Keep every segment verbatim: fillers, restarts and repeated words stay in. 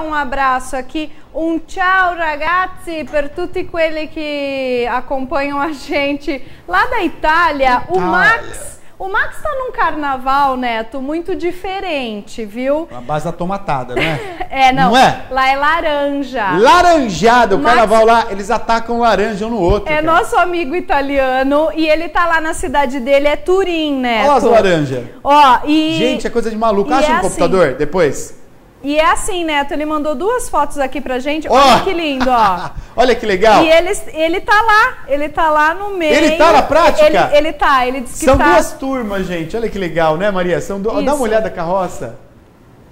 un abbraccio aqui, un ciao ragazzi per tutti quelli che acompanham a gente lá da Itália. Itália. O Max, o Max tá num carnaval, Neto, muito diferente, viu? A base da tomatada, né? É, não. Não é? Lá é laranja. Laranjada, o Max... carnaval lá, eles atacam laranja um no outro. É cara. Nosso amigo italiano e ele tá lá na cidade dele, é Turim, Neto. Olha as laranjas. Ó, e... gente, é coisa de maluco. Acha é um assim... computador depois. E é assim, Neto, ele mandou duas fotos aqui pra gente. Oh! Olha que lindo, ó. Olha que legal. E ele, ele tá lá, ele tá lá no meio. Ele tá na prática? Ele, ele tá, ele disse que São tá... duas turmas, gente. Olha que legal, né, Maria? São do... Dá uma olhada a carroça.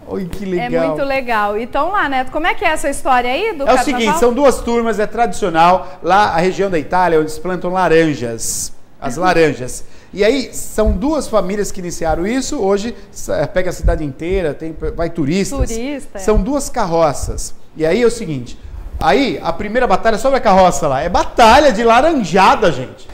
Oi, que legal. É muito legal. Então lá, Neto, como é que é essa história aí do carnaval? É o seguinte, são duas turmas, é tradicional. Lá, a região da Itália, onde se plantam laranjas. As laranjas. E aí, são duas famílias que iniciaram isso. Hoje, pega a cidade inteira, tem, vai turistas. Turista, é. São duas carroças. E aí é o seguinte, aí a primeira batalha sobre a carroça lá. É batalha de laranjada, gente.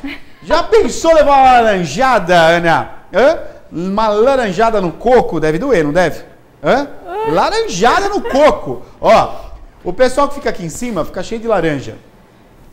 Já pensou levar uma laranjada, Ana? Hã? Uma laranjada no coco deve doer, não deve? Hã? Laranjada no coco. Ó, o pessoal que fica aqui em cima fica cheio de laranja.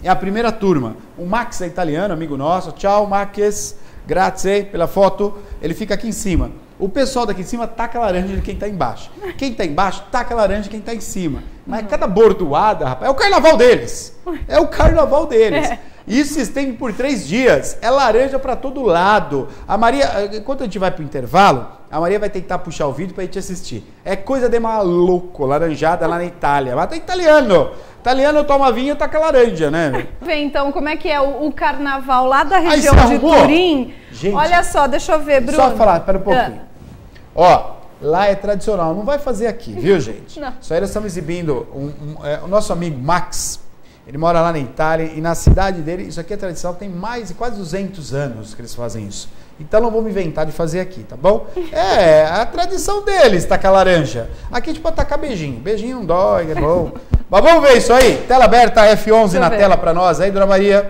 É a primeira turma. O Max é italiano, amigo nosso. Tchau, Max. Grazie pela foto. Ele fica aqui em cima. O pessoal daqui em cima taca a laranja de quem tá embaixo. Quem tá embaixo taca a laranja de quem tá em cima. Mas uhum. cada bordoada, rapaz, é o carnaval deles. É o carnaval deles. É. Isso se estende por três dias. É laranja para todo lado. A Maria, enquanto a gente vai pro intervalo, a Maria vai tentar puxar o vídeo pra gente assistir. É coisa de maluco, laranjada lá na Itália. Mas tá italiano. Italiano toma vinho e taca laranja, né? Vem então, como é que é o, o carnaval lá da região de Turim? Gente, olha só, deixa eu ver, Bruno. Só falar, pera um pouquinho. Ah. Ó, lá é tradicional, não vai fazer aqui, viu, gente? Não. Só eles estão exibindo um, um, é, o nosso amigo Max. Ele mora lá na Itália e na cidade dele, isso aqui é tradicional, tem mais de quase duzentos anos que eles fazem isso. Então não vamos inventar de fazer aqui, tá bom? É, a tradição deles, tacar laranja. Aqui a gente pode tacar beijinho, beijinho não dói, é bom. Mas vamos ver isso aí, tela aberta, F onze na tela pra nós aí, Dona Maria.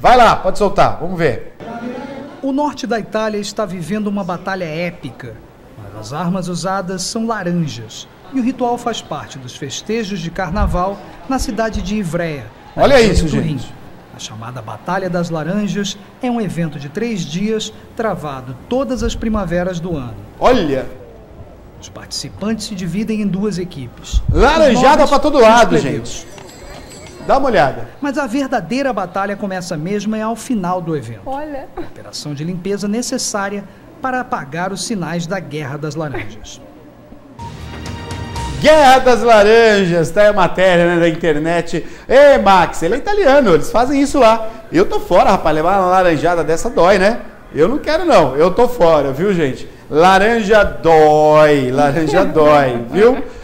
Vai lá, pode soltar, vamos ver. O norte da Itália está vivendo uma batalha épica, mas as armas usadas são laranjas. E o ritual faz parte dos festejos de carnaval na cidade de Ivreia. Olha isso, gente. A chamada Batalha das Laranjas é um evento de três dias travado todas as primaveras do ano. Olha! Os participantes se dividem em duas equipes. Laranjada para todo lado, gente. Dá uma olhada. Mas a verdadeira batalha começa mesmo ao final do evento. Olha! A operação de limpeza necessária para apagar os sinais da Guerra das Laranjas. Guerra das Laranjas, tá aí a matéria, né, da internet. Ei, Max, ele é italiano, eles fazem isso lá. Eu tô fora, rapaz, levar uma laranjada dessa dói, né? Eu não quero não, eu tô fora, viu, gente? Laranja dói, laranja dói, viu?